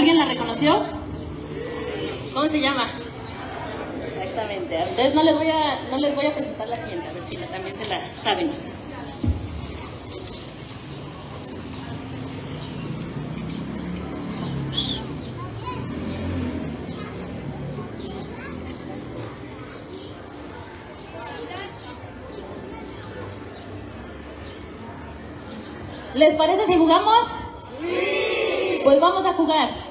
¿Alguien la reconoció? ¿Cómo se llama? Exactamente. A ustedes no les voy a presentar la siguiente, a ver si también se la saben. ¿Les parece si jugamos? ¡Sí! Pues vamos a jugar.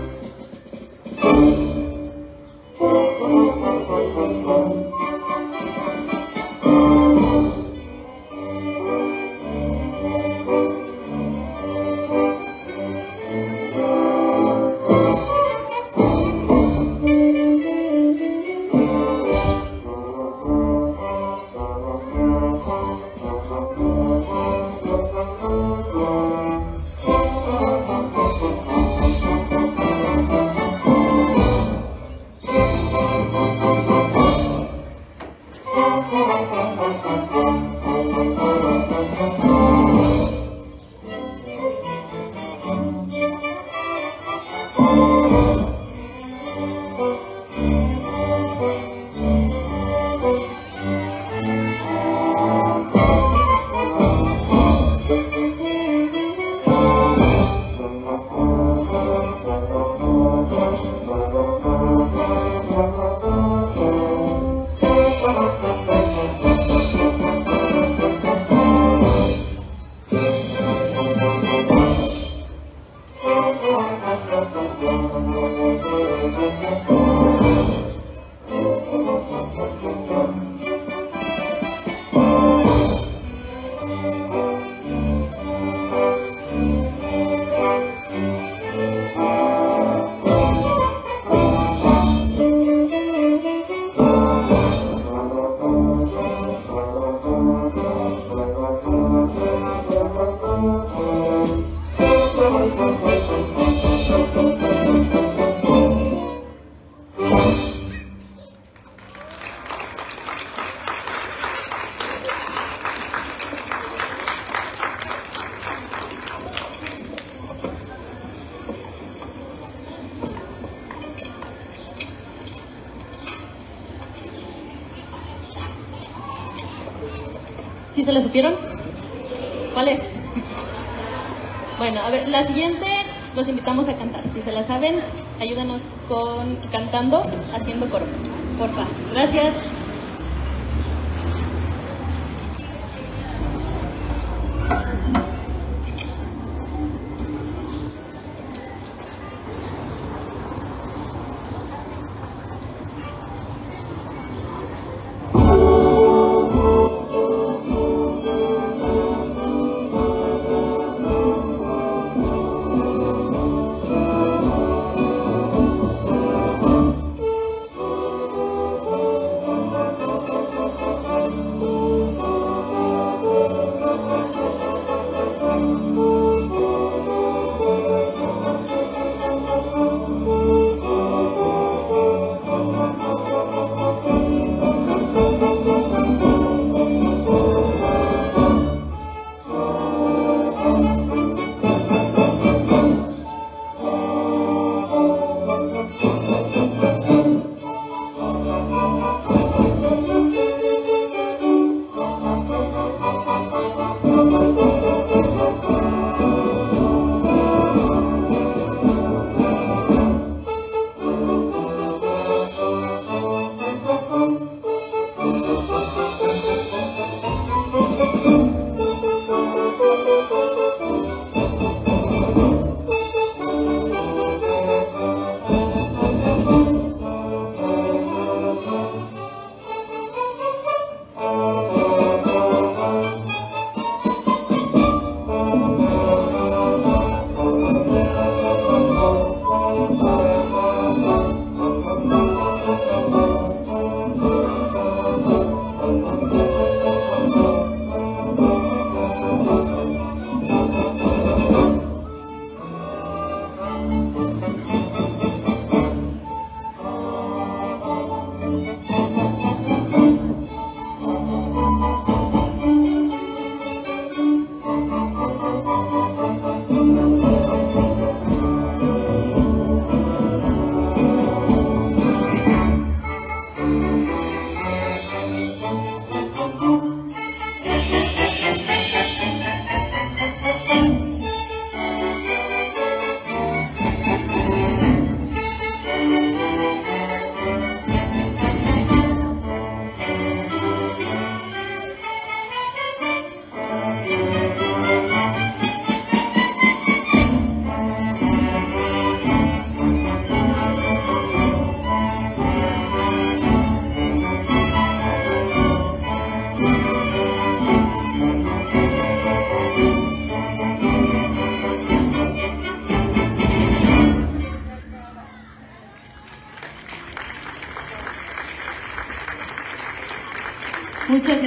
¿Sí se la supieron? ¿Cuál es? Bueno, a ver, la siguiente los invitamos a cantar. Si se la saben, ayúdanos con cantando, haciendo coro. Porfa. Gracias.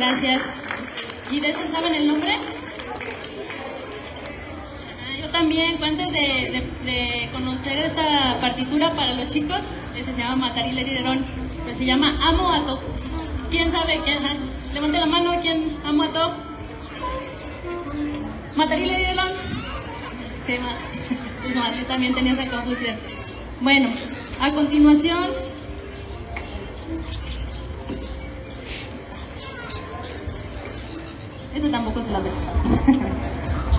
gracias. ¿Y de eso saben el nombre? Yo también, antes de conocer esta partitura para los chicos, se llama Matarilerileron, pues se llama Amo Ato. ¿Quién sabe qué? Levante la mano, ¿quién Amo Ato? Matarilerileron. ¿Qué más? Pues no, yo también tenía esa confusión. Bueno, a continuación... Eso tampoco es la mesa.